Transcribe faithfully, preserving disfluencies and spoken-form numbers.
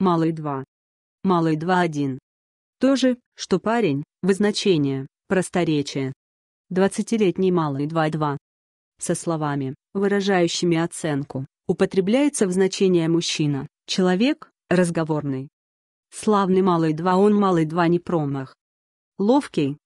малый два. Малый два один. То же, что парень, вызначение, просторечие. двадцатилетний малый два два. Со словами, выражающими оценку, употребляется в значение мужчина, человек, разговорный. Славный малый два, он малый два не промах. Ловкий,